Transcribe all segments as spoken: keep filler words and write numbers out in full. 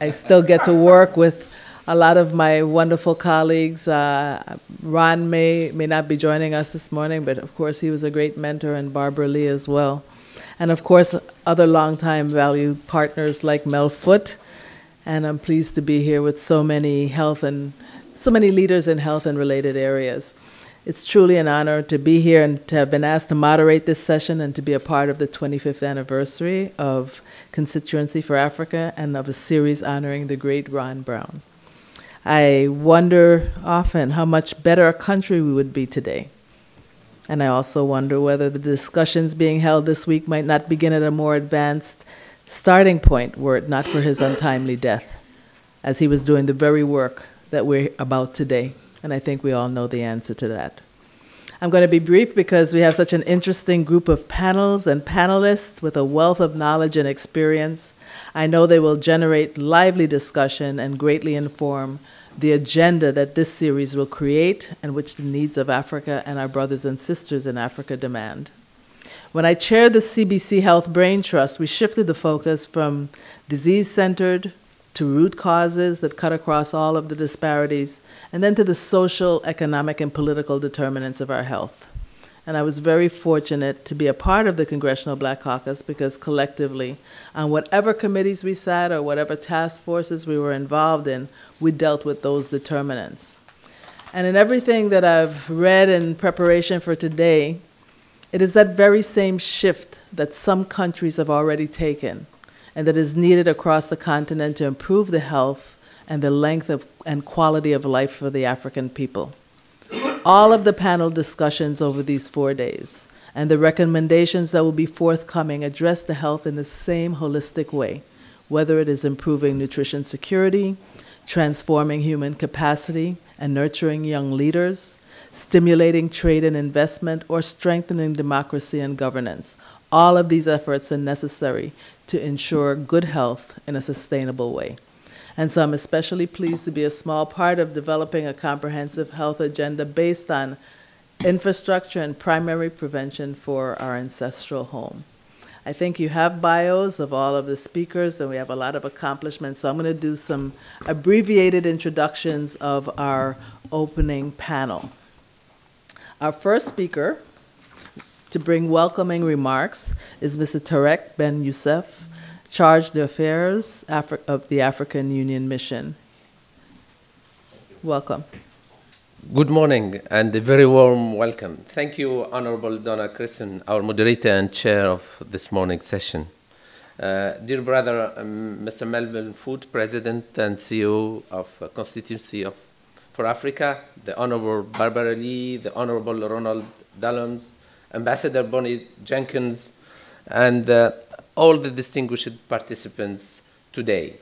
I still get to work with a lot of my wonderful colleagues. Uh, Ron may, may not be joining us this morning, but of course he was a great mentor, and Barbara Lee as well. And of course, other longtime valued partners like Mel Foote. And I'm pleased to be here with so many health and so many leaders in health and related areas. It's truly an honor to be here and to have been asked to moderate this session and to be a part of the twenty-fifth anniversary of Constituency for Africa and of a series honoring the great Ron Brown. I wonder often how much better a country we would be today. And I also wonder whether the discussions being held this week might not begin at a more advanced starting point were it not for his untimely death, as he was doing the very work that we're about today. And I think we all know the answer to that. I'm going to be brief because we have such an interesting group of panels and panelists with a wealth of knowledge and experience. I know they will generate lively discussion and greatly inform the agenda that this series will create and which the needs of Africa and our brothers and sisters in Africa demand. When I chaired the C B C Health Brain Trust, we shifted the focus from disease-centered to root causes that cut across all of the disparities, and then to the social, economic, and political determinants of our health. And I was very fortunate to be a part of the Congressional Black Caucus because collectively, on whatever committees we sat or whatever task forces we were involved in, we dealt with those determinants. And in everything that I've read in preparation for today, it is that very same shift that some countries have already taken and that is needed across the continent to improve the health and the length of, and quality of life for the African people. All of the panel discussions over these four days and the recommendations that will be forthcoming address the health in the same holistic way, whether it is improving nutrition security, transforming human capacity and nurturing young leaders, stimulating trade and investment, or strengthening democracy and governance. All of these efforts are necessary to ensure good health in a sustainable way. And so I'm especially pleased to be a small part of developing a comprehensive health agenda based on infrastructure and primary prevention for our ancestral home. I think you have bios of all of the speakers, and we have a lot of accomplishments, so I'm going to do some abbreviated introductions of our opening panel. Our first speaker to bring welcoming remarks is Mister Tarek Ben Youssef, Charge d'Affaires of the African Union Mission. Welcome. Good morning and a very warm welcome. Thank you, Honorable Donna Christensen, our moderator and chair of this morning's session. Uh, dear brother, um, Mister Melvin Foote, President and C E O of uh, Constituency of, for Africa, the Honorable Barbara Lee, the Honorable Ronald Dallums, Ambassador Bonnie Jenkins, and uh, all the distinguished participants today.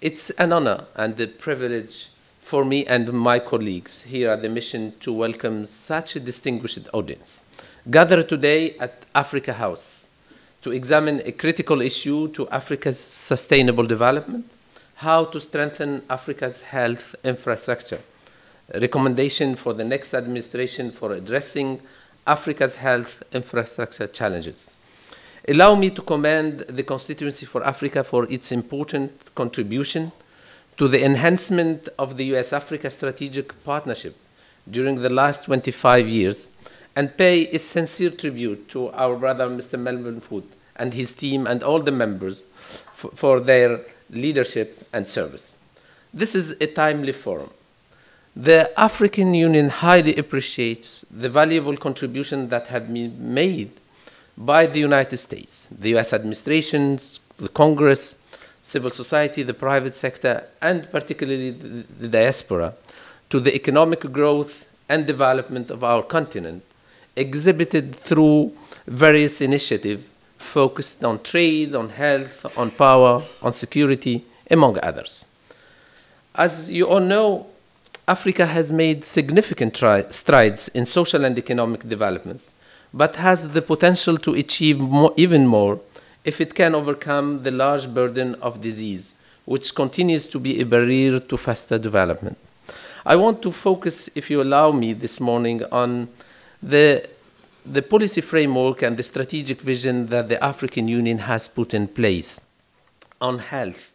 It's an honor and a privilege for me and my colleagues here at the mission to welcome such a distinguished audience gathered today at Africa House to examine a critical issue to Africa's sustainable development, how to strengthen Africa's health infrastructure, a recommendation for the next administration for addressing Africa's health infrastructure challenges. Allow me to commend the Constituency for Africa for its important contribution to the enhancement of the U S Africa strategic partnership during the last twenty-five years and pay a sincere tribute to our brother Mister Melvin Foote and his team and all the members for their leadership and service. This is a timely forum. The African Union highly appreciates the valuable contribution that has been made by the United States, the U S administrations, the Congress, civil society, the private sector, and particularly the, the diaspora, to the economic growth and development of our continent, exhibited through various initiatives focused on trade, on health, on power, on security, among others. As you all know, Africa has made significant strides in social and economic development, but has the potential to achieve more, even more if it can overcome the large burden of disease, which continues to be a barrier to faster development. I want to focus, if you allow me this morning, on the, the policy framework and the strategic vision that the African Union has put in place on health,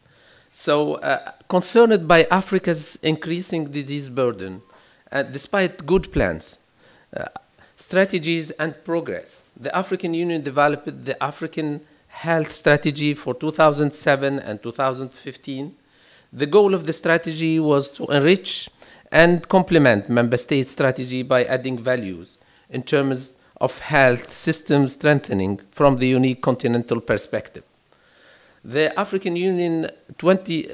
So uh, concerned by Africa's increasing disease burden, uh, despite good plans, uh, strategies and progress, the African Union developed the African Health Strategy for two thousand seven and two thousand fifteen. The goal of the strategy was to enrich and complement member state strategy by adding values in terms of health system strengthening from the unique continental perspective. The African Union twenty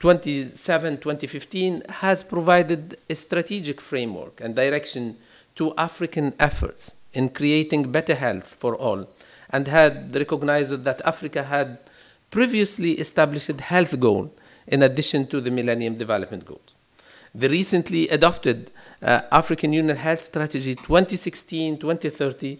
twenty-seven to twenty fifteen has provided a strategic framework and direction to African efforts in creating better health for all, and had recognized that Africa had previously established a health goal in addition to the Millennium Development Goals. The recently adopted uh, African Union Health Strategy twenty sixteen to twenty thirty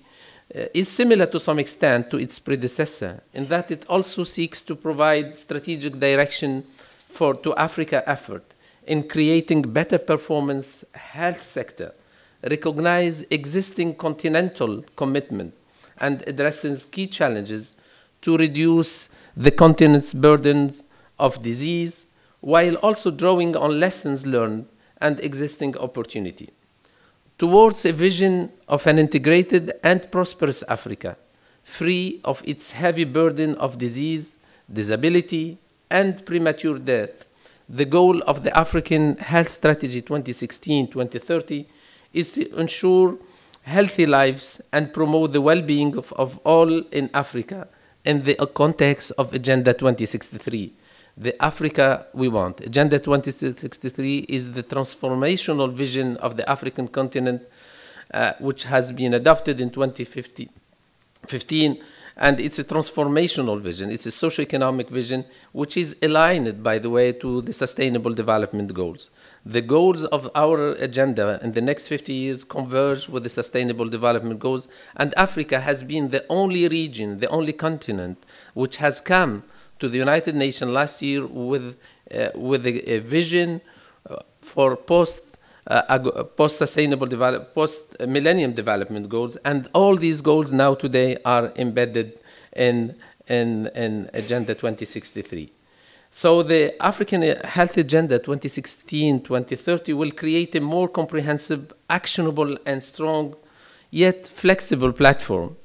uh, is similar to some extent to its predecessor in that it also seeks to provide strategic direction for to Africa effort in creating better performance health sector, recognize existing continental commitment, and addresses key challenges to reduce the continent's burdens of disease, while also drawing on lessons learned and existing opportunity towards a vision of an integrated and prosperous Africa, free of its heavy burden of disease, disability, and premature death. The goal of the African Health Strategy twenty sixteen to twenty thirty is to ensure healthy lives and promote the well-being of, of all in Africa in the context of Agenda twenty sixty-three. The Africa we want. Agenda twenty sixty-three is the transformational vision of the African continent, uh, which has been adopted in twenty fifteen, and it's a transformational vision. It's a socio-economic vision, which is aligned, by the way, to the Sustainable Development Goals. The goals of our agenda in the next fifty years converge with the Sustainable Development Goals, and Africa has been the only region, the only continent, which has come to the United Nations last year with, uh, with a, a vision uh, for post, uh, post sustainable develop, post millennium development goals, and all these goals now today are embedded in, in, in Agenda twenty sixty-three. So the African Health Agenda twenty sixteen to twenty thirty will create a more comprehensive, actionable, and strong, yet flexible platform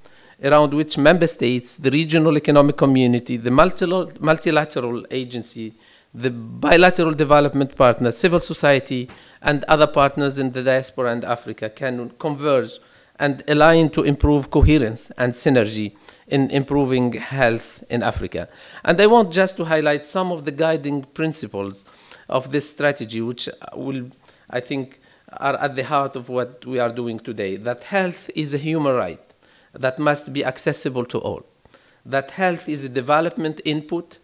around which member states, the regional economic community, the multilateral agency, the bilateral development partners, civil society, and other partners in the diaspora and Africa can converge and align to improve coherence and synergy in improving health in Africa. And I want just to highlight some of the guiding principles of this strategy, which will, I think, are at the heart of what we are doing today, that health is a human right that must be accessible to all, that health is a development input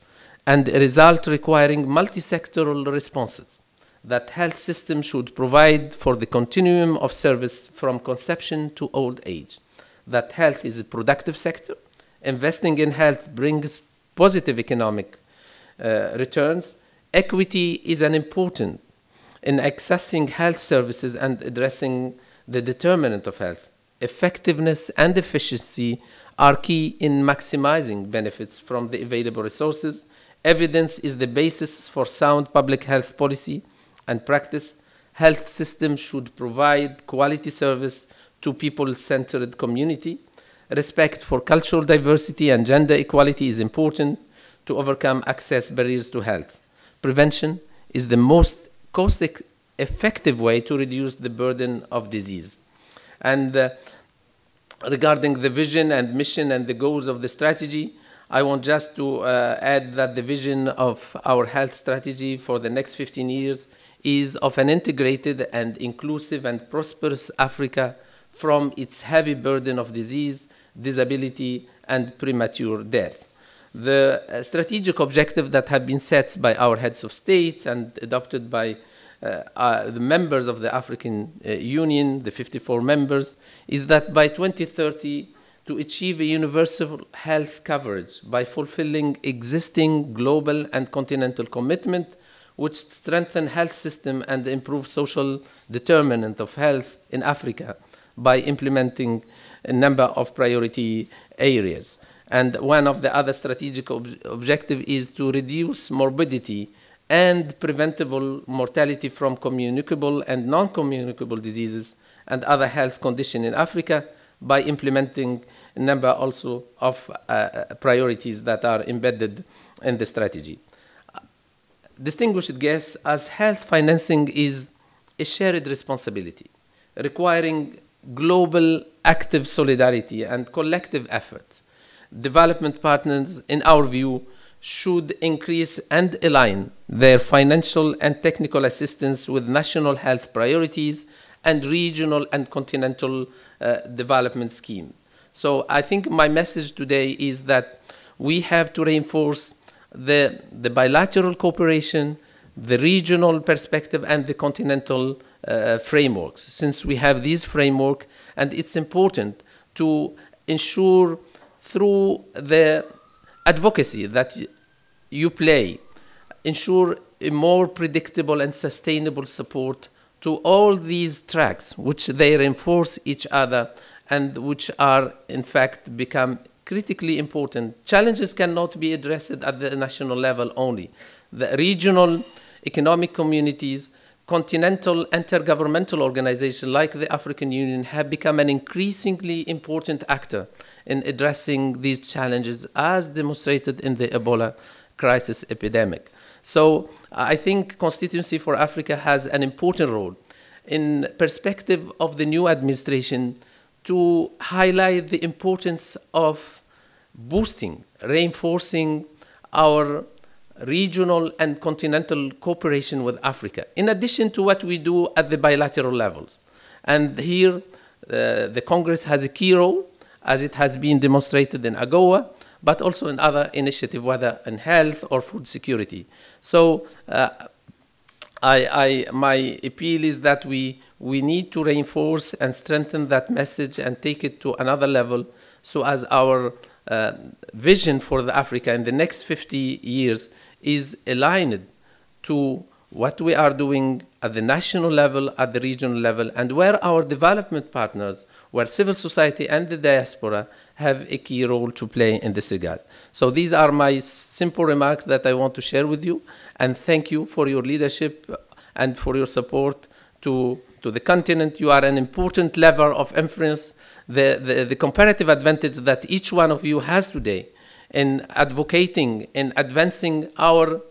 and a result requiring multi-sectoral responses, that health system should provide for the continuum of service from conception to old age, that health is a productive sector, investing in health brings positive economic uh, returns, equity is an important in accessing health services and addressing the determinant of health, effectiveness and efficiency are key in maximizing benefits from the available resources. Evidence is the basis for sound public health policy and practice. Health systems should provide quality service to people-centered community. Respect for cultural diversity and gender equality is important to overcome access barriers to health. Prevention is the most cost-effective way to reduce the burden of disease. And uh, regarding the vision and mission and the goals of the strategy, I want just to uh, add that the vision of our health strategy for the next fifteen years is of an integrated and inclusive and prosperous Africa from its heavy burden of disease, disability, and premature death. The uh, strategic objectives that have been set by our heads of states and adopted by Uh, uh, the members of the African uh, Union, the fifty-four members, is that by twenty thirty, to achieve a universal health coverage by fulfilling existing global and continental commitment, which strengthen health system and improve social determinant of health in Africa by implementing a number of priority areas. And one of the other strategic ob objectives is to reduce morbidity and preventable mortality from communicable and non-communicable diseases and other health conditions in Africa by implementing a number also of uh, priorities that are embedded in the strategy. Distinguished guests, as health financing is a shared responsibility, requiring global active solidarity and collective efforts, development partners, in our view, should increase and align their financial and technical assistance with national health priorities and regional and continental uh, development scheme. So I think my message today is that we have to reinforce the, the bilateral cooperation, the regional perspective, and the continental uh, frameworks. Since we have these frameworks, and it's important to ensure through the advocacy that you play, ensure a more predictable and sustainable support to all these tracks, which they reinforce each other and which are, in fact, become critically important. Challenges cannot be addressed at the national level only. The regional economic communities, continental intergovernmental organizations like the African Union have become an increasingly important actor in addressing these challenges, as demonstrated in the Ebola crisis epidemic. So I think Constituency for Africa has an important role in perspective of the new administration to highlight the importance of boosting, reinforcing our regional and continental cooperation with Africa, in addition to what we do at the bilateral levels. And here, uh, the Congress has a key role, as it has been demonstrated in AGOA, but also in other initiatives, whether in health or food security. So uh, I, I, my appeal is that we, we need to reinforce and strengthen that message and take it to another level, so as our uh, vision for the Africa in the next fifty years is aligned to what we are doing at the national level, at the regional level, and where our development partners, where civil society and the diaspora have a key role to play in this regard. So these are my simple remarks that I want to share with you, and thank you for your leadership and for your support to, to the continent. You are an important lever of influence. The, the, the comparative advantage that each one of you has today in advocating, in advancing our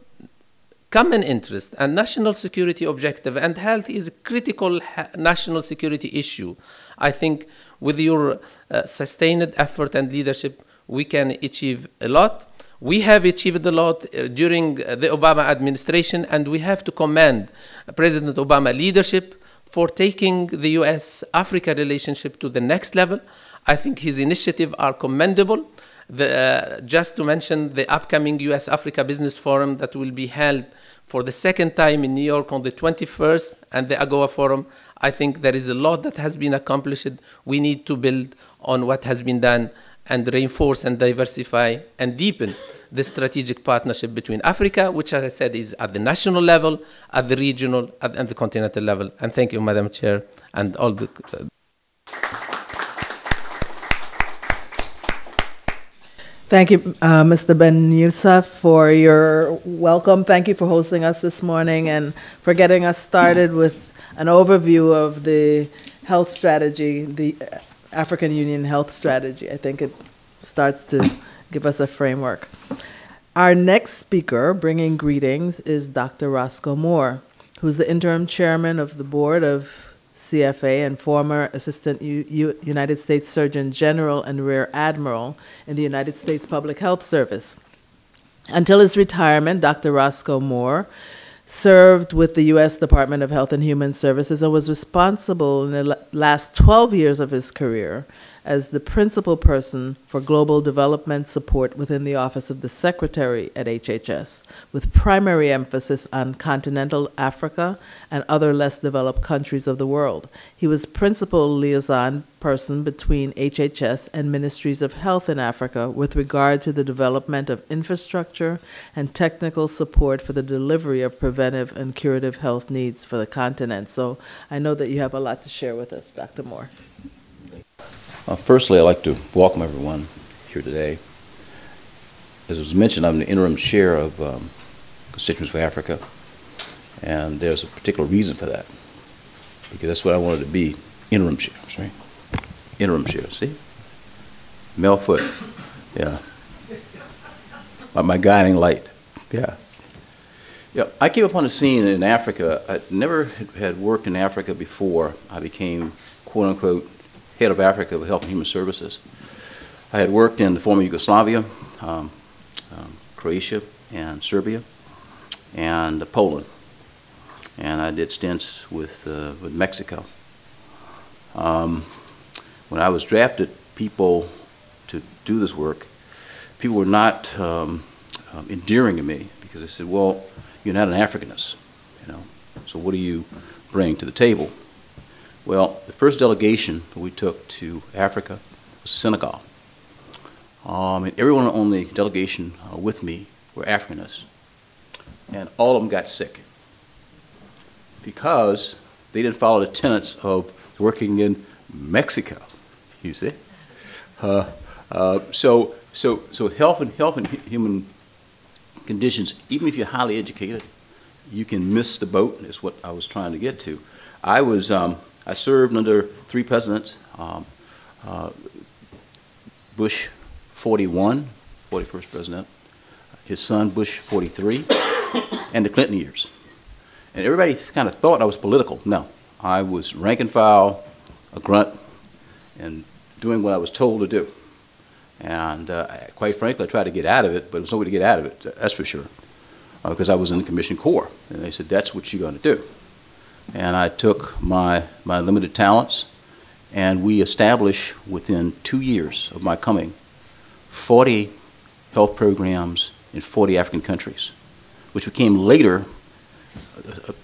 common interest and national security objective, and health is a critical national security issue. I think with your uh, sustained effort and leadership, we can achieve a lot. We have achieved a lot uh, during the Obama administration, and we have to commend President Obama's leadership for taking the U S Africa relationship to the next level. I think his initiatives are commendable. The, uh, just to mention the upcoming U S Africa Business Forum that will be held for the second time in New York on the twenty-first, and the AGOA Forum, I think there is a lot that has been accomplished. We need to build on what has been done and reinforce and diversify and deepen the strategic partnership between Africa, which, as I said, is at the national level, at the regional, at, and the continental level. And thank you, Madam Chair, and all the... Uh, Thank you, uh, Mister Ben Youssef, for your welcome. Thank you for hosting us this morning and for getting us started with an overview of the health strategy, the African Union health strategy. I think it starts to give us a framework. Our next speaker, bringing greetings, is Doctor Roscoe Moore, who's the interim chairman of the board of C F A and former Assistant U U United States Surgeon General and Rear Admiral in the United States Public Health Service. Until his retirement, Doctor Roscoe Moore served with the U S Department of Health and Human Services and was responsible in the last twelve years of his career as the principal person for global development support within the Office of the Secretary at H H S, with primary emphasis on continental Africa and other less developed countries of the world. He was principal liaison person between H H S and Ministries of Health in Africa with regard to the development of infrastructure and technical support for the delivery of preventive and curative health needs for the continent. So I know that you have a lot to share with us, Doctor Moore. Uh, firstly, I'd like to welcome everyone here today. as was mentioned, I'm the interim chair of um, Constituency for Africa, and there's a particular reason for that, because that's what I wanted to be, interim chair, right? Interim chair, see? Mel Foote, yeah. My, my guiding light, yeah. Yeah, I came upon a scene in Africa. I never had worked in Africa before. I became, quote unquote, head of Africa of Health and Human Services. I had worked in the former Yugoslavia, um, um, Croatia, and Serbia, and Poland. And I did stints with, uh, with Mexico. Um, when I was drafted, people to do this work, people were not um, um, endearing to me, because they said, well, you're not an Africanist, you know, so what do you bring to the table? Well, the first delegation that we took to Africa was Senegal. Um, and everyone on the delegation uh, with me were Africanists. And all of them got sick because they didn't follow the tenets of working in Mexico, you see. Uh, uh, so, so, so health and health and human conditions, even if you're highly educated, you can miss the boat, is what I was trying to get to. I was, um, I served under three presidents, um, uh, Bush forty-one, forty-first president, his son Bush forty-three, and the Clinton years. And everybody kind of thought I was political. No, I was rank and file, a grunt, and doing what I was told to do. And uh, quite frankly, I tried to get out of it, but there was no way to get out of it, that's for sure, uh, because I was in the Commissioned Corps. And they said, that's what you're going to do. And I took my, my limited talents, and we established, within two years of my coming, forty health programs in forty African countries, which became later, a, a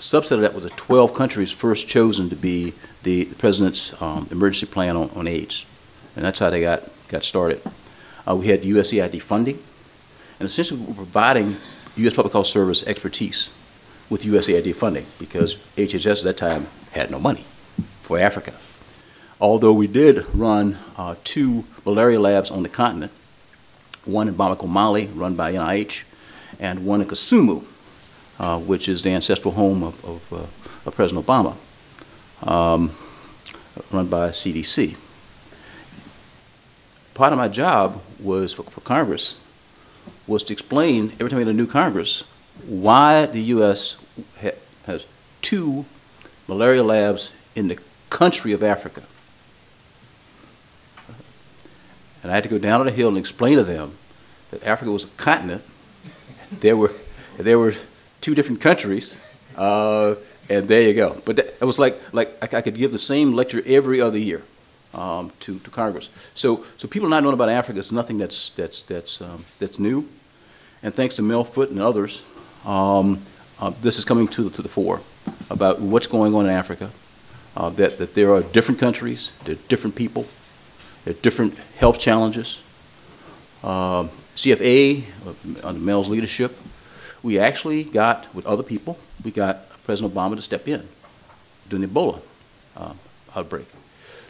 subset of that was the twelve countries first chosen to be the, the President's um, emergency plan on, on AIDS. And that's how they got, got started. Uh, we had U S A I D funding, and essentially we were providing U S public health service expertise with U S A I D funding, because H H S at that time had no money for Africa. Although we did run uh, two malaria labs on the continent, one in Bamako, Mali, run by N I H, and one in Kasumu, uh, which is the ancestral home of, of, uh, of President Obama, um, run by C D C. Part of my job was for, for Congress was to explain, every time we had a new Congress, why the U S ha has two malaria labs in the country of Africa. And I had to go down on the hill and explain to them that Africa was a continent. There were, there were two different countries, uh, and there you go. But that, it was like, like I, I could give the same lecture every other year um, to, to Congress. So, so people not knowing about Africa is nothing that's, that's, that's, um, that's new. And thanks to Mel Foote and others, um, uh, this is coming to the, to the fore about what's going on in Africa, uh, that, that there are different countries, there are different people, there are different health challenges. Uh, C F A, uh, under Mel's leadership, we actually got, with other people, we got President Obama to step in during the Ebola uh, outbreak.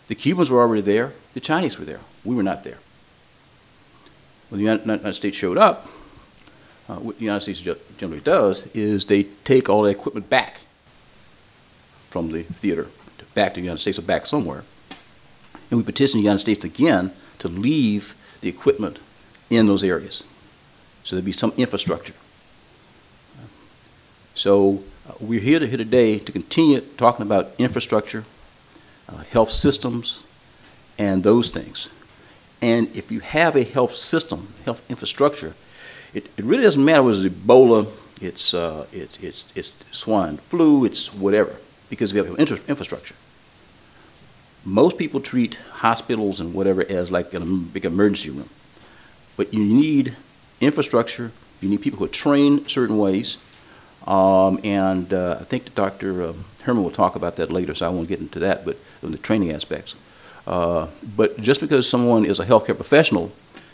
The Cubans were already there, the Chinese were there, we were not there. When the United States showed up, Uh, what the United States generally does is they take all the equipment back from the theater, back to the United States or back somewhere. And we petition the United States again to leave the equipment in those areas. So there'd be some infrastructure. So uh, we're here to here today to continue talking about infrastructure, uh, health systems, and those things. And if you have a health system, health infrastructure, It, it really doesn't matter whether it's Ebola, it's, uh, it's, it's, it's swine flu, it's whatever, because we have infrastructure. Most people treat hospitals and whatever as like a big emergency room. But you need infrastructure, you need people who are trained certain ways, um, and uh, I think Doctor Herman will talk about that later, so I won't get into that, but on the training aspects. Uh, but just because someone is a healthcare professional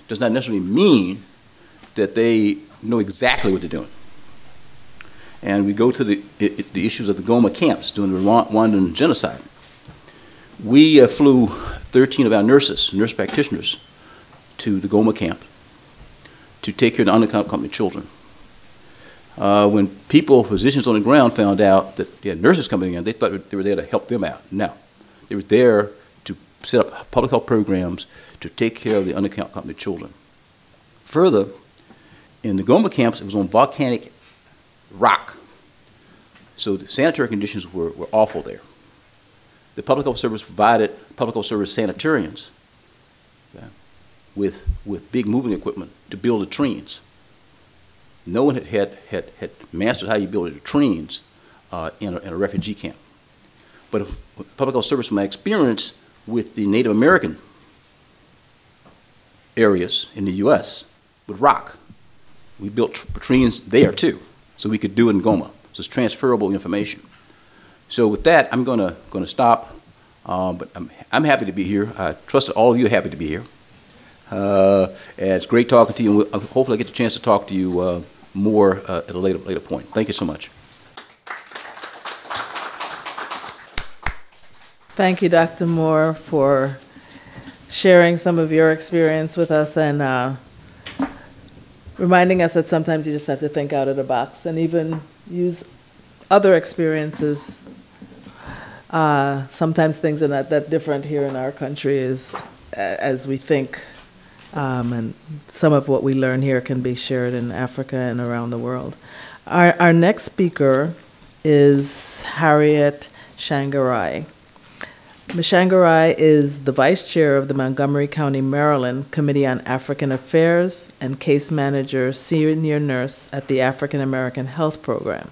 does not necessarily mean that they know exactly what they're doing. And we go to the, it, the issues of the Goma camps during the Rwandan genocide. We uh, flew thirteen of our nurses, nurse practitioners, to the Goma camp to take care of the unaccompanied children. Uh, when people, physicians on the ground found out that they had nurses coming in, they thought they were there to help them out. No, they were there to set up public health programs to take care of the unaccompanied children. Further, in the Goma camps, it was on volcanic rock. So the sanitary conditions were, were awful there. The public health service provided public health service sanitarians okay, with, with big moving equipment to build latrines. No one had, had, had, had mastered how you build latrines uh, in, a, in a refugee camp. But if, public health service, from my experience with the Native American areas in the U S with rock, we built latrines there too, so we could do it in Goma. So it's transferable information. So with that, I'm gonna, gonna stop, um, but I'm, I'm happy to be here. I trust that all of you are happy to be here. Uh, and it's great talking to you, and hopefully I get the chance to talk to you uh, more uh, at a later, later point. Thank you so much. Thank you, Doctor Moore, for sharing some of your experience with us and uh, reminding us that sometimes you just have to think out of the box and even use other experiences. Uh, sometimes things are not that different here in our country as, as we think. Um, and some of what we learn here can be shared in Africa and around the world. Our, our next speaker is Harriet Shangarai. Miz Shangarai is the Vice Chair of the Montgomery County, Maryland Committee on African Affairs and Case Manager, Senior Nurse at the African American Health Program.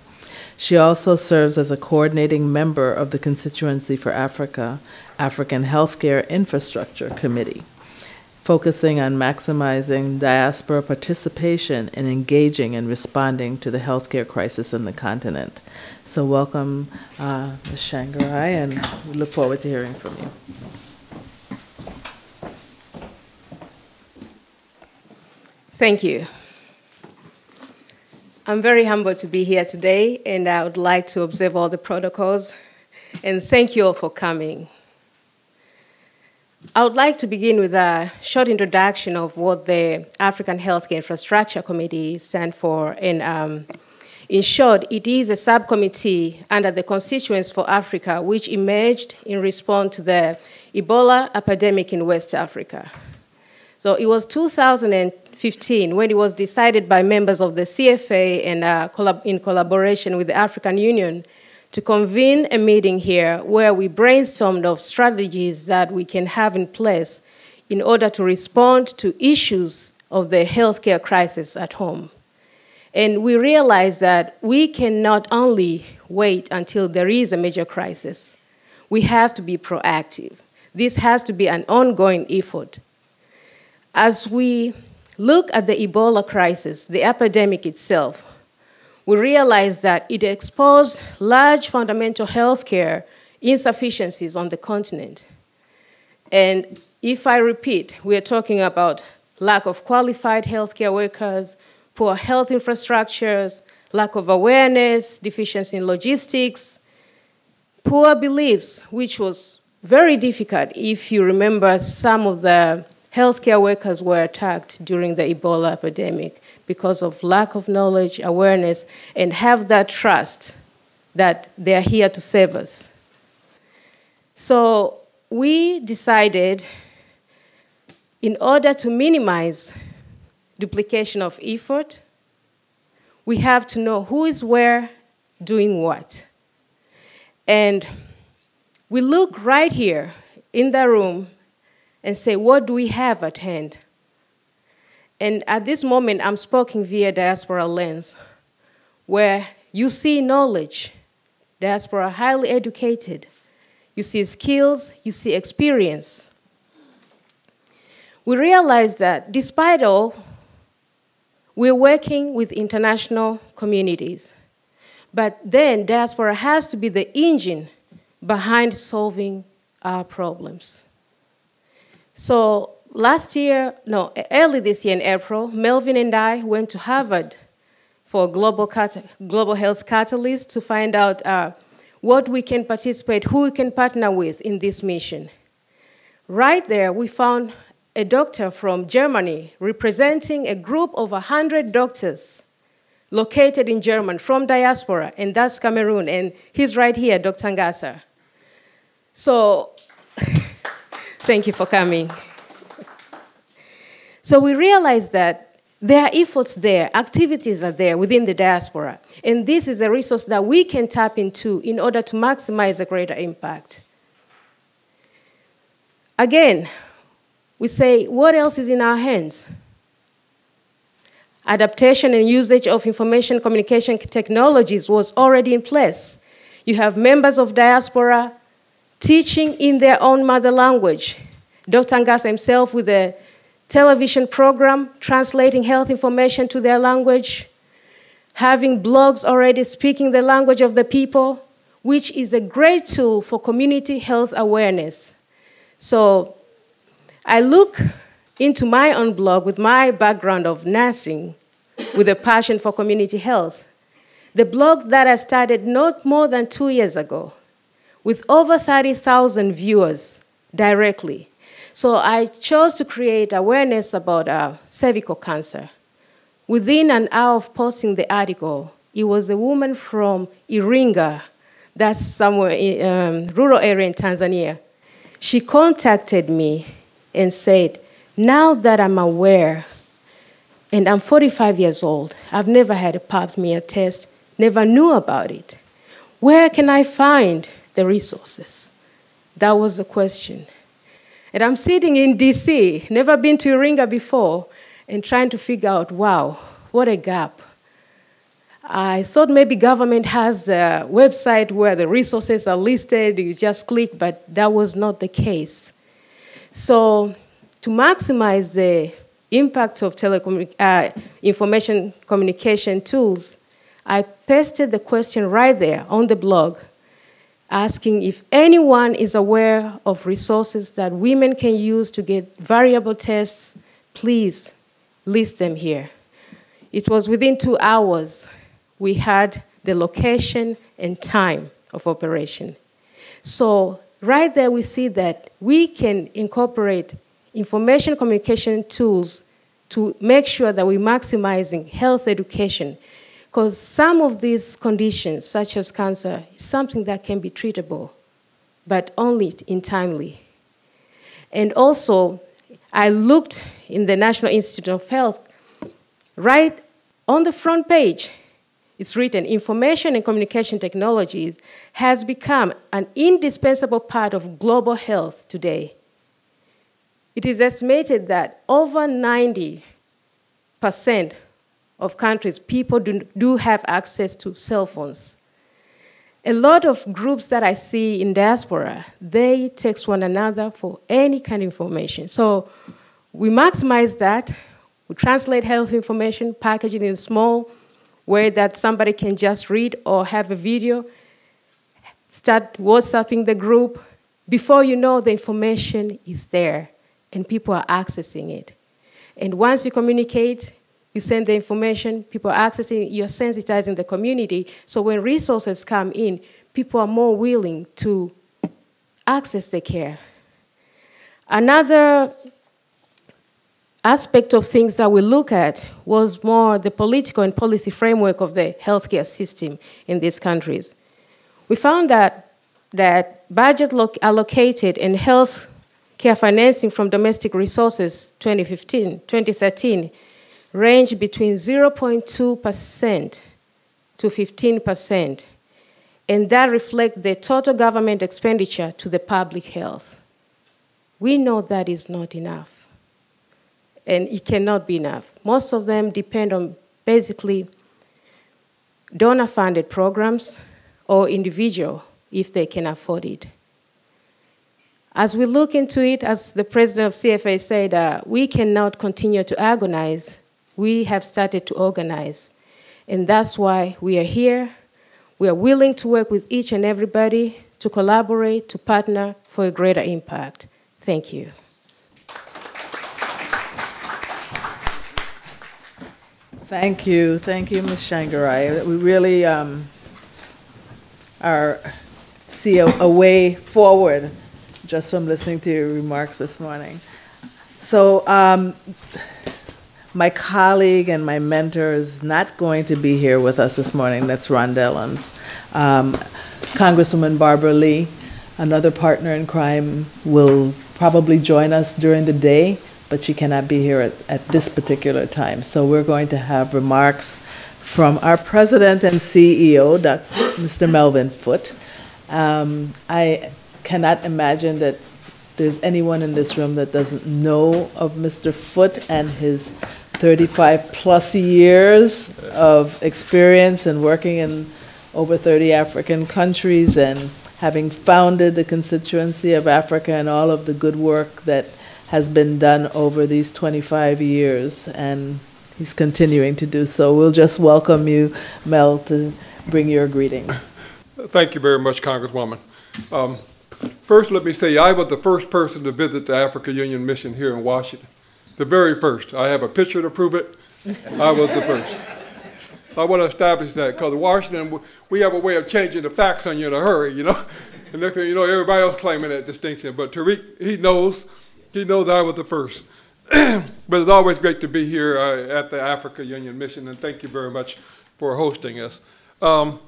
She also serves as a coordinating member of the Constituency for Africa, African Healthcare Infrastructure Committee, focusing on maximizing diaspora participation and engaging and responding to the healthcare crisis in the continent. So welcome, uh, Miz Shangarai, and we look forward to hearing from you. Thank you. I'm very humbled to be here today, and I would like to observe all the protocols, and thank you all for coming. I would like to begin with a short introduction of what the African Healthcare Infrastructure Committee stands for. And um, in short, it is a subcommittee under the Constituency for Africa, which emerged in response to the Ebola epidemic in West Africa. So it was two thousand fifteen when it was decided by members of the C F A and uh, collab in collaboration with the African Union to convene a meeting here where we brainstormed of strategies that we can have in place in order to respond to issues of the healthcare crisis at home. And we realized that we cannot only wait until there is a major crisis. We have to be proactive. This has to be an ongoing effort. As we look at the Ebola crisis, the epidemic itself, we realized that it exposed large fundamental healthcare insufficiencies on the continent. And if I repeat, we are talking about lack of qualified healthcare workers, poor health infrastructures, lack of awareness, deficiency in logistics, poor beliefs, which was very difficult. If you remember, some of the healthcare workers were attacked during the Ebola epidemic because of lack of knowledge, awareness, and have that trust that they are here to save us. So we decided, in order to minimize duplication of effort, we have to know who is where doing what. And we look right here in the room and say, what do we have at hand? And at this moment, I'm speaking via diaspora lens, where you see knowledge, diaspora highly educated. You see skills, you see experience. We realize that despite all, we're working with international communities. But then diaspora has to be the engine behind solving our problems. So last year, no, early this year in April, Melvin and I went to Harvard for Global, global Health Catalyst to find out uh, what we can participate, who we can partner with in this mission. Right there, we found a doctor from Germany representing a group of one hundred doctors located in Germany from diaspora, and that's Cameroon, and he's right here, Doctor Ngasa. So, thank you for coming. So we realized that there are efforts there, activities are there within the diaspora, and this is a resource that we can tap into in order to maximize a greater impact. Again, we say, what else is in our hands? Adaptation and usage of information communication technologies was already in place. You have members of diaspora teaching in their own mother language. Doctor Ngasa himself with a television program, translating health information to their language, having blogs already speaking the language of the people, which is a great tool for community health awareness. So I look into my own blog with my background of nursing with a passion for community health. The blog that I started not more than two years ago with over thirty thousand viewers directly. So I chose to create awareness about uh, cervical cancer. Within an hour of posting the article, it was a woman from Iringa, that's somewhere in um, rural area in Tanzania. She contacted me and said, now that I'm aware, and I'm forty-five years old, I've never had a pap smear test, never knew about it. Where can I find the resources? That was the question. And I'm sitting in D C, never been to Iringa before, and trying to figure out, wow, what a gap. I thought maybe government has a website where the resources are listed, you just click, but that was not the case. So, to maximize the impact of telecommunic uh, information communication tools, I pasted the question right there on the blog, asking if anyone is aware of resources that women can use to get variable tests, please list them here. It was within two hours we had the location and time of operation. So right there we see that we can incorporate information communication tools to make sure that we're maximizing health education, because some of these conditions, such as cancer, is something that can be treatable, but only in timely. And also, I looked in the National Institute of Health, right on the front page, it's written, information and communication technologies has become an indispensable part of global health today. It is estimated that over ninety percent of countries, people do, do have access to cell phones. A lot of groups that I see in diaspora, they text one another for any kind of information. So we maximize that. We translate health information, package it in a small way that somebody can just read or have a video, start WhatsApping the group. Before you know, the information is there and people are accessing it. And once you communicate, you send the information, people are accessing, you're sensitizing the community. So when resources come in, people are more willing to access the care. Another aspect of things that we look at was more the political and policy framework of the healthcare system in these countries. We found that, that budget allocated in health care financing from domestic resources twenty fifteen, twenty thirteen, range between zero point two percent to fifteen percent, and that reflects the total government expenditure to the public health. We know that is not enough, and it cannot be enough. Most of them depend on basically donor-funded programs or individual if they can afford it. As we look into it, as the president of C F A said, uh, we cannot continue to agonize. We have started to organize, and that's why we are here. We are willing to work with each and everybody to collaborate, to partner for a greater impact. Thank you. Thank you. Thank you, Miz Shangarai. We really um, are see a, a way forward just from listening to your remarks this morning. So um, my colleague and my mentor is not going to be here with us this morning. That's Ron Dallums. Um, Congresswoman Barbara Lee, another partner in crime, will probably join us during the day, but she cannot be here at, at this particular time. So we're going to have remarks from our president and C E O, Doctor Mister Melvin Foote. Um, I cannot imagine that there's anyone in this room that doesn't know of Mister Foote and his thirty-five plus years of experience and working in over thirty African countries and having founded the Constituency of Africa and all of the good work that has been done over these twenty-five years, and he's continuing to do so. We'll just welcome you, Mel, to bring your greetings. Thank you very much, Congresswoman. Um, first, let me say I was the first person to visit the African Union mission here in Washington, the very first. I have a picture to prove it. I was the first. I want to establish that, because in Washington, we have a way of changing the facts on you in a hurry, you know? And next thing you know, everybody else claiming that distinction, but Tariq, he knows. He knows I was the first. But it's always great to be here uh, at the Africa Union Mission, and thank you very much for hosting us. Um,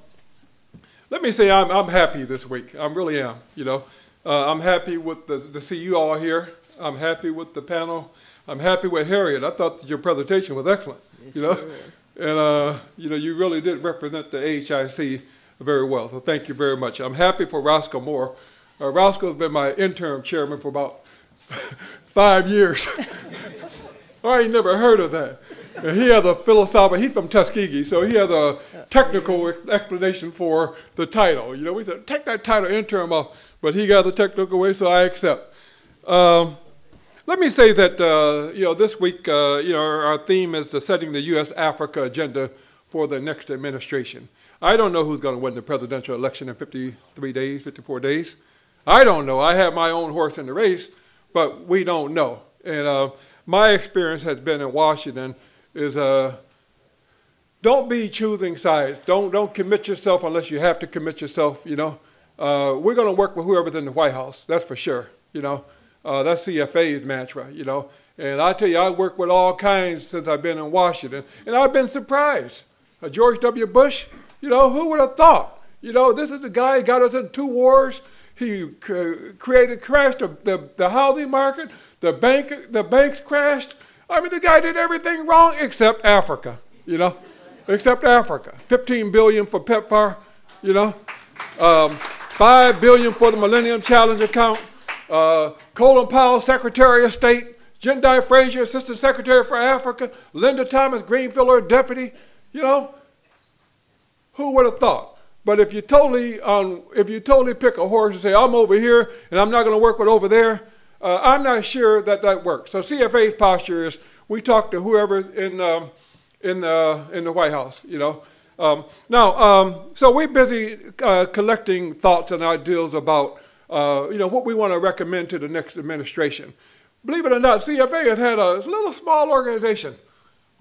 let me say I'm, I'm happy this week. I really am, you know. Uh, I'm happy with the, to see you all here. I'm happy with the panel. I'm happy with Harriet. I thought that your presentation was excellent, you know. Sure is. And, uh, you know, you really did represent the H I C very well, so thank you very much. I'm happy for Roscoe Moore. Uh, Roscoe's been my interim chairman for about five years. I ain't never heard of that. And he has a philosophical, he's from Tuskegee, so he has a technical explanation for the title. You know, we said, take that title interim off, but he got the technical way, so I accept. Um, let me say that, uh, you know, this week, uh, you know, our theme is the setting the U S Africa agenda for the next administration. I don't know who's going to win the presidential election in fifty-three days, fifty-four days. I don't know. I have my own horse in the race, but we don't know. And uh, my experience has been in Washington is uh, don't be choosing sides. Don't, don't commit yourself unless you have to commit yourself, you know. Uh, we're going to work with whoever's in the White House, that's for sure, you know. Uh, that's C F A's mantra, you know. And I tell you, I work with all kinds since I've been in Washington, and I've been surprised. Uh, George W. Bush, you know, who would have thought? You know, this is the guy who got us in two wars. He created, crashed the, the, the housing market, the, bank, the banks crashed. I mean, the guy did everything wrong except Africa, you know, except Africa. fifteen billion dollars for PEPFAR, you know, um, five billion dollars for the Millennium Challenge account. Uh, Colin Powell, Secretary of State, Jendai Frazier, Assistant Secretary for Africa, Linda Thomas Greenfield, her deputy, you know, who would have thought? But if you totally, um, if you totally pick a horse and say, I'm over here and I'm not going to work with over there, uh, I'm not sure that that works. So C F A's posture is we talk to whoever in, um, in, the, in the White House, you know. Um, now, um, so we're busy uh, collecting thoughts and ideals about, uh, you know, what we want to recommend to the next administration. Believe it or not, C F A has had a little small organization.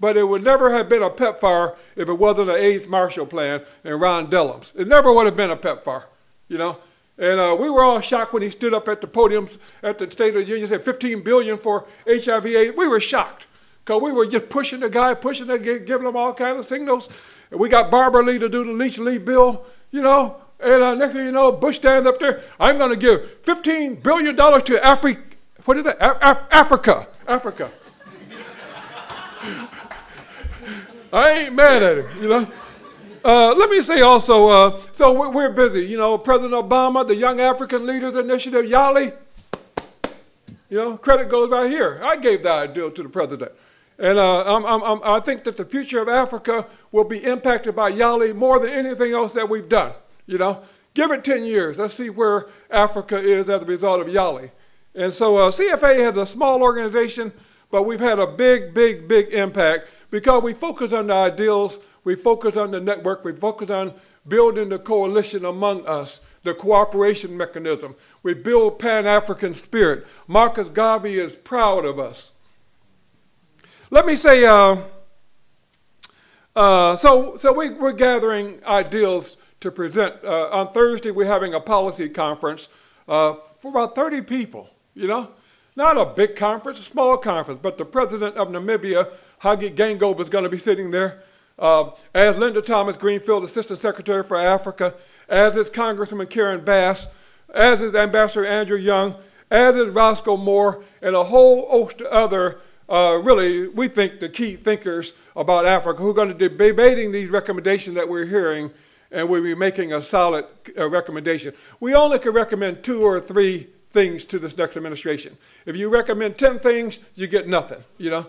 But it would never have been a PEPFAR if it wasn't an AIDS Marshall Plan and Ron Dellums. It never would have been a PEPFAR, you know. And uh, we were all shocked when he stood up at the podium at the State of the Union and said fifteen billion dollars for H I V AIDS. We were shocked because we were just pushing the guy, pushing the guy, giving him all kinds of signals. And we got Barbara Lee to do the Leech Lee bill, you know. And uh, next thing you know, Bush stands up there, I'm going to give fifteen billion dollars to Afri what is that? Af Af Africa. Africa. I ain't mad at him, you know. Uh, let me say also, uh, so we're, we're busy. You know, President Obama, the Young African Leaders Initiative, YALI, you know, credit goes right here. I gave that idea to the president. And uh, I'm, I'm, I think that the future of Africa will be impacted by YALI more than anything else that we've done, you know. Give it ten years. Let's see where Africa is as a result of YALI. And so uh, C F A has a small organization, but we've had a big, big, big impact. Because we focus on the ideals, we focus on the network, we focus on building the coalition among us, the cooperation mechanism. We build Pan-African spirit. Marcus Garvey is proud of us. Let me say, uh, uh, so, so we, we're gathering ideals to present. Uh, on Thursday, we're having a policy conference uh, for about thirty people, you know? Not a big conference, a small conference, but the president of Namibia, Hage Geingob, is going to be sitting there, uh, as Linda Thomas Greenfield, Assistant Secretary for Africa, as is Congressman Karen Bass, as is Ambassador Andrew Young, as is Roscoe Moore, and a whole host of other, uh, really, we think the key thinkers about Africa who are going to be debating these recommendations that we're hearing, and we'll be making a solid uh, recommendation. We only can recommend two or three things to this next administration. If you recommend ten things, you get nothing, you know?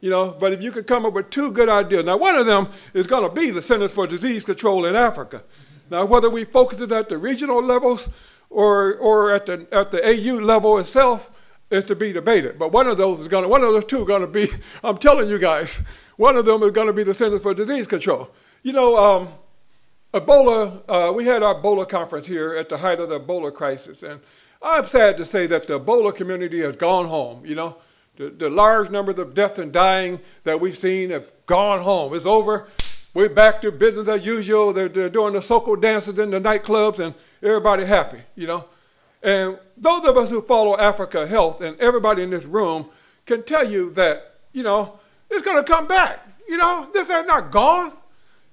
You know, but if you could come up with two good ideas. Now, one of them is going to be the Centers for Disease Control in Africa. Now, whether we focus it at the regional levels or, or at, the, at the A U level itself is to be debated. But one of those is going to, one of those two is going to be, I'm telling you guys, one of them is going to be the Centers for Disease Control. You know, um, Ebola, uh, we had our Ebola conference here at the height of the Ebola crisis. And I'm sad to say that the Ebola community has gone home, you know. The, the large numbers of deaths and dying that we've seen have gone home. It's over. We're back to business as usual. They're, they're doing the so-called dances in the nightclubs and everybody happy, you know. And those of us who follow Africa Health and everybody in this room can tell you that, you know, it's going to come back. You know, this is not gone.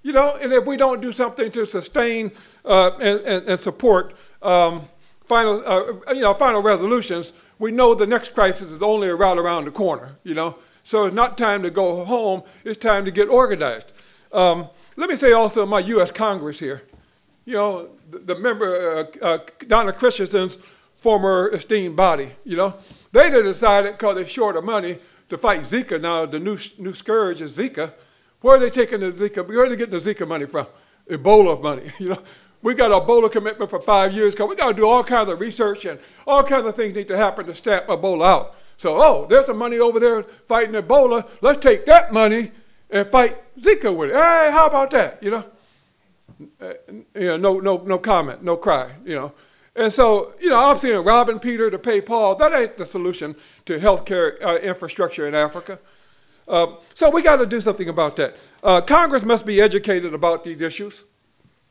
You know, and if we don't do something to sustain uh, and, and, and support um, final, uh, you know, final resolutions, we know the next crisis is only a route around the corner, you know. So it's not time to go home. It's time to get organized. Um, let me say also my U S Congress here. You know, the, the member, uh, uh, Donna Christensen's former esteemed body, you know. They decided, because they're short of money, to fight Zika. Now the new, new scourge is Zika. Where are they taking the Zika? Where are they getting the Zika money from? Ebola money. You know, we got an Ebola commitment for five years because we got to do all kinds of research and all kinds of things need to happen to stamp Ebola out. So, oh, there's some money over there fighting Ebola. Let's take that money and fight Zika with it. Hey, how about that? You know, uh, you know, no, no, no comment, no cry. You know, and so you know, I'm seeing robbing Peter to pay Paul. That ain't the solution to healthcare uh, infrastructure in Africa. Uh, so we got to do something about that. Uh, Congress must be educated about these issues.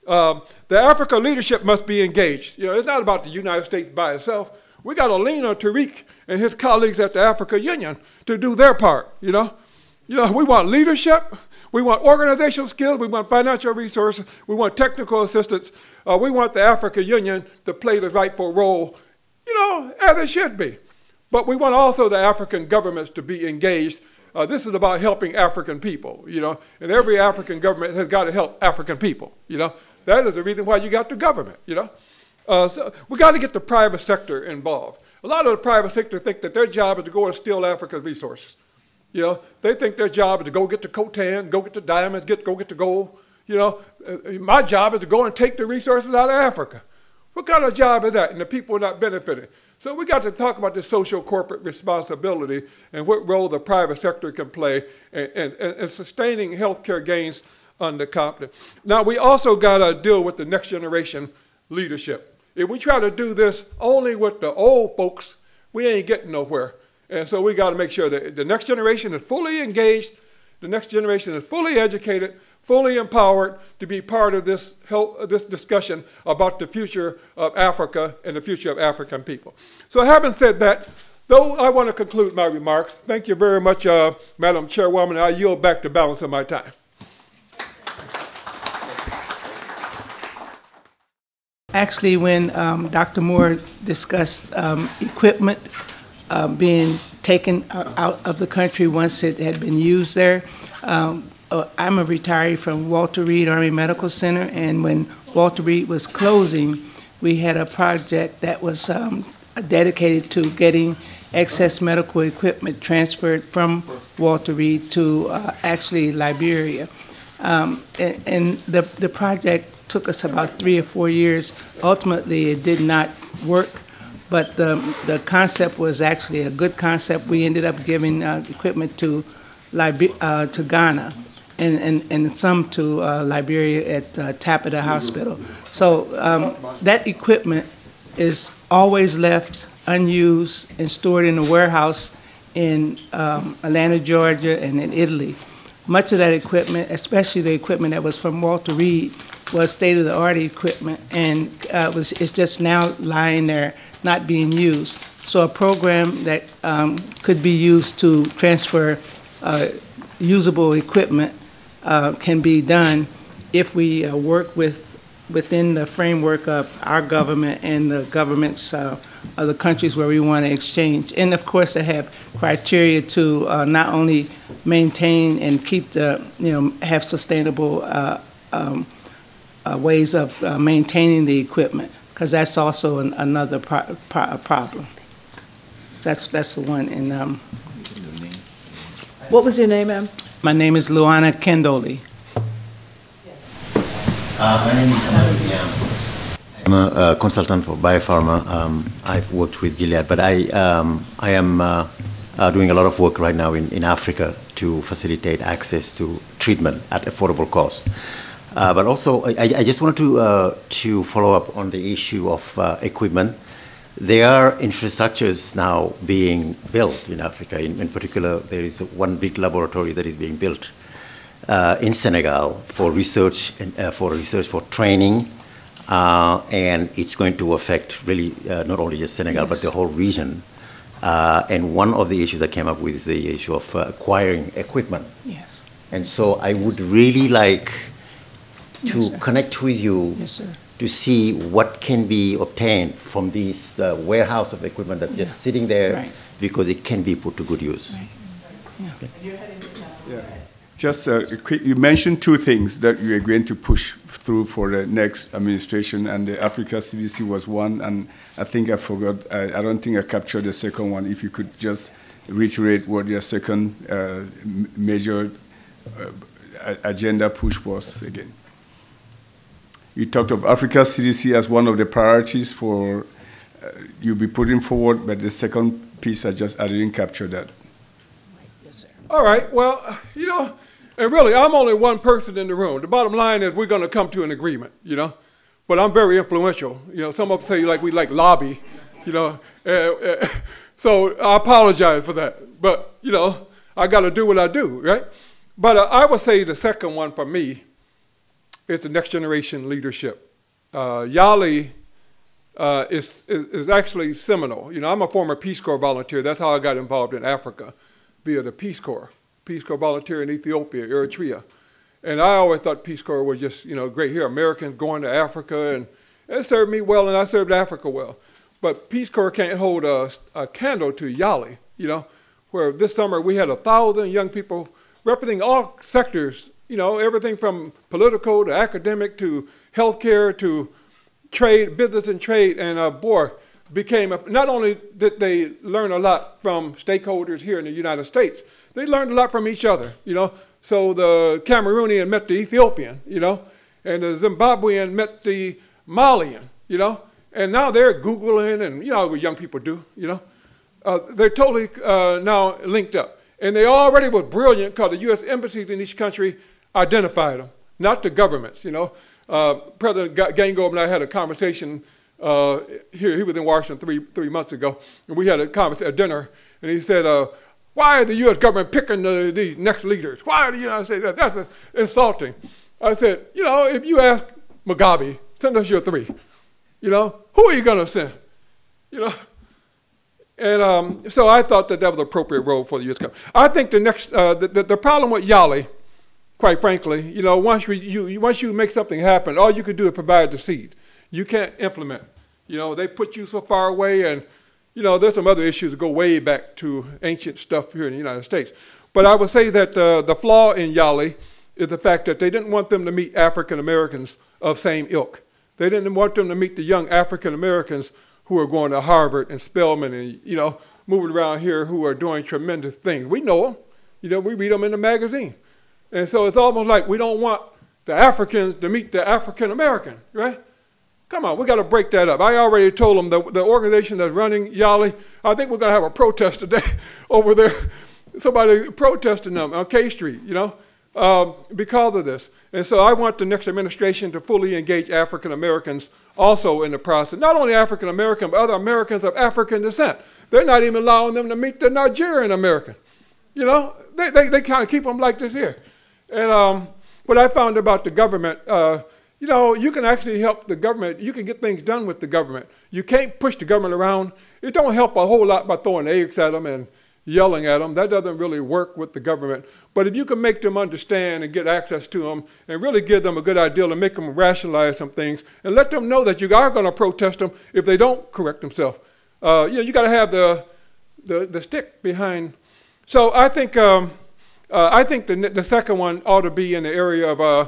Um, the Africa leadership must be engaged. You know, it's not about the United States by itself. We got to lean on Tariq and his colleagues at the African Union to do their part. You know, you know, we want leadership. We want organizational skills. We want financial resources. We want technical assistance. Uh, we want the African Union to play the rightful role, you know, as it should be. But we want also the African governments to be engaged. Uh, this is about helping African people, you know, and every African government has got to help African people, you know. That is the reason why you got the government, you know. Uh, so we got to get the private sector involved. A lot of the private sector think that their job is to go and steal Africa's resources, you know. They think their job is to go get the coltan, go get the diamonds, get, go get the gold, you know. Uh, my job is to go and take the resources out of Africa. What kind of job is that? And the people are not benefiting. So we got to talk about the social corporate responsibility and what role the private sector can play in, in, in sustaining healthcare gains on the continent. Now, we also got to deal with the next generation leadership. If we try to do this only with the old folks, we ain't getting nowhere. And so we got to make sure that the next generation is fully engaged, the next generation is fully educated, fully empowered to be part of this, health, this discussion about the future of Africa and the future of African people. So having said that, though, I want to conclude my remarks. Thank you very much, uh, Madam Chairwoman. I yield back the balance of my time. Actually, when um, Doctor Moore discussed um, equipment uh, being taken out of the country once it had been used there, um, I'm a retiree from Walter Reed Army Medical Center, and when Walter Reed was closing, we had a project that was um, dedicated to getting excess medical equipment transferred from Walter Reed to uh, actually Liberia. Um, and and the, the project took us about three or four years. Ultimately, it did not work, but the, the concept was actually a good concept. We ended up giving uh, equipment to, Liber uh, to Ghana. And, and, and some to uh, Liberia at uh, Tapita Hospital. So um, that equipment is always left unused and stored in a warehouse in um, Atlanta, Georgia, and in Italy. Much of that equipment, especially the equipment that was from Walter Reed, was state-of-the-art equipment, and uh, was, it's just now lying there not being used. So a program that um, could be used to transfer uh, usable equipment uh, can be done if we uh, work with within the framework of our government and the governments uh, of the countries where we want to exchange. And of course they have criteria to uh, not only maintain and keep the, you know, have sustainable uh, um, uh, ways of uh, maintaining the equipment, because that's also an, another pro pro problem. That's, that's the one. And um, what was your name, ma'am? My name is Luana Kendoli. Uh, my name is I'm a uh, consultant for biopharma. Um, I've worked with Gilead, but I, um, I am uh, uh, doing a lot of work right now in, in Africa to facilitate access to treatment at affordable costs. Uh, but also, I, I just wanted to, uh, to follow up on the issue of uh, equipment. There are infrastructures now being built in Africa. In, in particular, there is one big laboratory that is being built Uh, in Senegal for research, and, uh, for research, for training, uh, and it's going to affect really uh, not only just Senegal, yes, but the whole region. Uh, and one of the issues that came up with is the issue of uh, acquiring equipment. Yes. And so I would really like to yes, connect with you yes, sir. to see what can be obtained from this uh, warehouse of equipment that's yeah. just sitting there, right, because it can be put to good use. Right. Yeah. Okay. And you're heading to town. Yeah. Just uh, quick, you mentioned two things that you are going to push through for the next administration, and the Africa C D C was one, and I think I forgot, I, I don't think I captured the second one. If you could just reiterate what your second uh, major uh, agenda push was again. You talked of Africa C D C as one of the priorities for uh, you'll be putting forward, but the second piece, I just, I didn't capture that. All right, well, you know, and really, I'm only one person in the room. The bottom line is we're going to come to an agreement, you know. But I'm very influential. You know, some of us say like we like lobby, you know. Uh, uh, so I apologize for that. But, you know, I got to do what I do, right? But uh, I would say the second one for me is the next generation leadership. Uh, YALI uh, is, is, is actually seminal. You know, I'm a former Peace Corps volunteer. That's how I got involved in Africa, via the Peace Corps, Peace Corps volunteer in Ethiopia, Eritrea. And I always thought Peace Corps was just, you know, great here, Americans going to Africa, and it served me well, and I served Africa well. But Peace Corps can't hold a, a candle to YALI, you know, where this summer we had a thousand young people representing all sectors, you know, everything from political to academic to healthcare to trade, business and trade, and uh, boy, became, a, not only did they learn a lot from stakeholders here in the United States, they learned a lot from each other, you know. So the Cameroonian met the Ethiopian, you know, and the Zimbabwean met the Malian, you know, and now they're Googling and, you know, what young people do, you know. Uh, they're totally uh, now linked up. And they already were brilliant because the U S embassies in each country identified them, not the governments, you know. Uh, President Geingob and I had a conversation Uh, here, he was in Washington three, three months ago, and we had a conversation at dinner, and he said, uh, why are the U S government picking the, the next leaders? Why are the United States? That's just insulting. I said, you know, if you ask Mugabe, send us your three. You know, who are you going to send? You know? And um, so I thought that that was the appropriate role for the U S government. I think the next, uh, the, the, the problem with YALI, quite frankly, you know, once we, you, once you make something happen, all you can do is provide the seed. You can't implement. You know, they put you so far away, and, you know, there's some other issues that go way back to ancient stuff here in the United States. But I would say that uh, the flaw in YALI is the fact that they didn't want them to meet African Americans of same ilk. They didn't want them to meet the young African Americans who are going to Harvard and Spelman and, you know, moving around here who are doing tremendous things. We know them. You know, we read them in the magazine. And so it's almost like we don't want the Africans to meet the African American, right? Come on, we got to break that up. I already told them, the, the organization that's running YALI, I think we're going to have a protest today over there. Somebody protesting them on K Street, you know, um, because of this. And so I want the next administration to fully engage African Americans also in the process. Not only African American, but other Americans of African descent. They're not even allowing them to meet the Nigerian American. You know, they, they, they kind of keep them like this here. And um, what I found about the government, uh, you know, you can actually help the government. You can get things done with the government. You can't push the government around. It don't help a whole lot by throwing eggs at them and yelling at them. That doesn't really work with the government. But if you can make them understand and get access to them and really give them a good idea and make them rationalize some things and let them know that you are going to protest them if they don't correct themselves. Uh, you know, you got to have the, the, the stick behind. So I think, um, uh, I think the, the second one ought to be in the area of uh,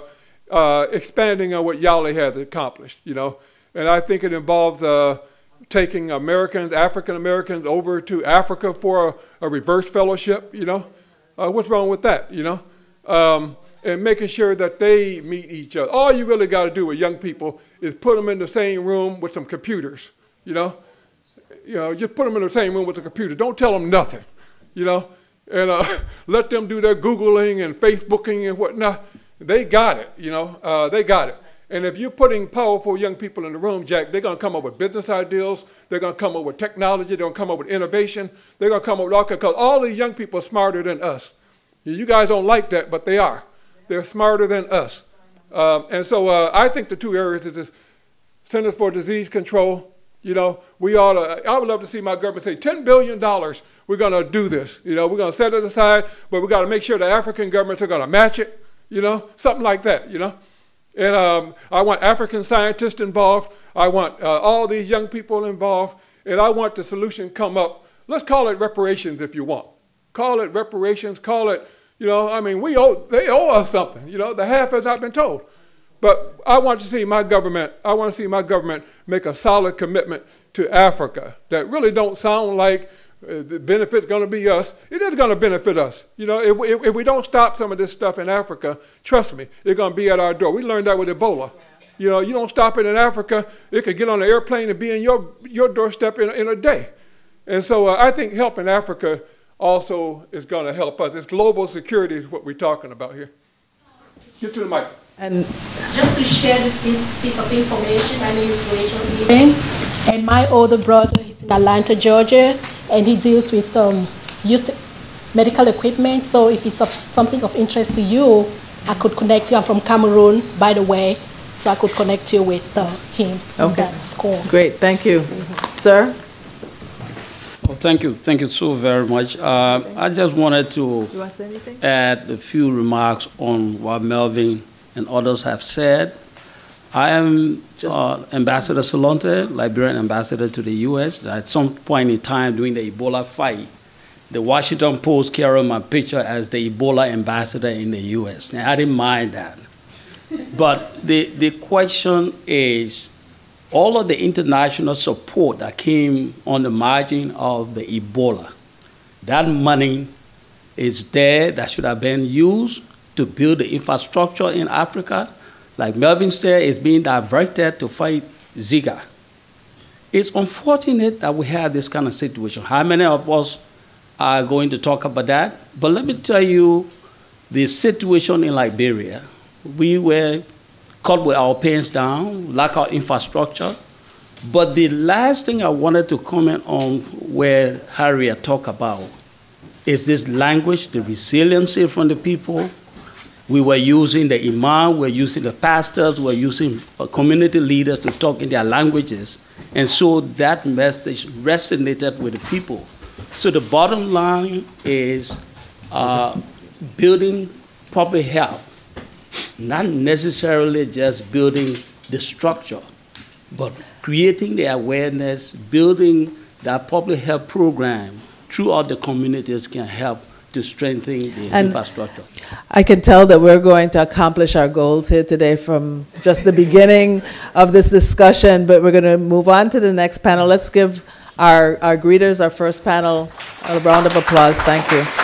uh, expanding on what YALI has accomplished, you know. And I think it involves uh, taking Americans, African Americans over to Africa for a, a reverse fellowship, you know. Uh, what's wrong with that, you know? Um, and making sure that they meet each other. All you really got to do with young people is put them in the same room with some computers, you know. You know, just put them in the same room with a computer. Don't tell them nothing, you know, and uh, let them do their Googling and Facebooking and whatnot. They got it, you know, uh, they got it. And if you're putting powerful young people in the room, Jack, they're going to come up with business ideas. They're going to come up with technology. They're going to come up with innovation. They're going to come up with all kinds of, because all these young people are smarter than us. You guys don't like that, but they are. They're smarter than us. Um, and so uh, I think the two areas is this Center for Disease Control. You know, we ought to, I would love to see my government say ten billion dollars, we're going to do this. You know, we're going to set it aside, but we got to make sure the African governments are going to match it, you know, something like that, you know. And um, I want African scientists involved. I want uh, all these young people involved. And I want the solution come up. Let's call it reparations if you want. Call it reparations. Call it, you know, I mean, we owe, they owe us something. You know, the half has not been told. But I want to see my government, I want to see my government make a solid commitment to Africa that really don't sound like uh, the benefit's going to be us. It is going to benefit us. You know, if, if, if we don't stop some of this stuff in Africa, trust me, it's going to be at our door. We learned that with Ebola. You know, you don't stop it in Africa, it could get on an airplane and be in your, your doorstep in, in a day. And so uh, I think helping Africa also is going to help us. It's global security is what we're talking about here. Get to the mic. And just to share this piece of information, my name is Rachel Beaman, and my older brother is in Atlanta, Georgia, and he deals with some um, used medical equipment. So if it's of something of interest to you, I could connect you. I'm from Cameroon, by the way, so I could connect you with uh, him. Okay. That score. Great. Thank you. Mm-hmm. Sir? Well, thank you. Thank you so very much. Uh, I just wanted to add a few remarks on what Melvin and others have said. I am uh, Ambassador Solonte, Liberian ambassador to the U S. At some point in time during the Ebola fight, the Washington Post carried my picture as the Ebola ambassador in the U S. Now, I didn't mind that. But the, the question is, all of the international support that came on the margin of the Ebola, that money is there that should have been used to build the infrastructure in Africa. Like Melvin said, it's being diverted to fight Zika. It's unfortunate that we have this kind of situation. How many of us are going to talk about that? But let me tell you the situation in Liberia. We were caught with our pants down, lack of infrastructure. But the last thing I wanted to comment on where Harriet talked about is this language, the resiliency from the people. We were using the imam, we were using the pastors, we were using community leaders to talk in their languages. And so that message resonated with the people. So the bottom line is uh, building public health, not necessarily just building the structure, but creating the awareness, building that public health program throughout the communities can help to strengthen the and infrastructure. I can tell that we're going to accomplish our goals here today from just the beginning of this discussion, but we're going to move on to the next panel. Let's give our, our greeters, our first panel, a round of applause. Thank you.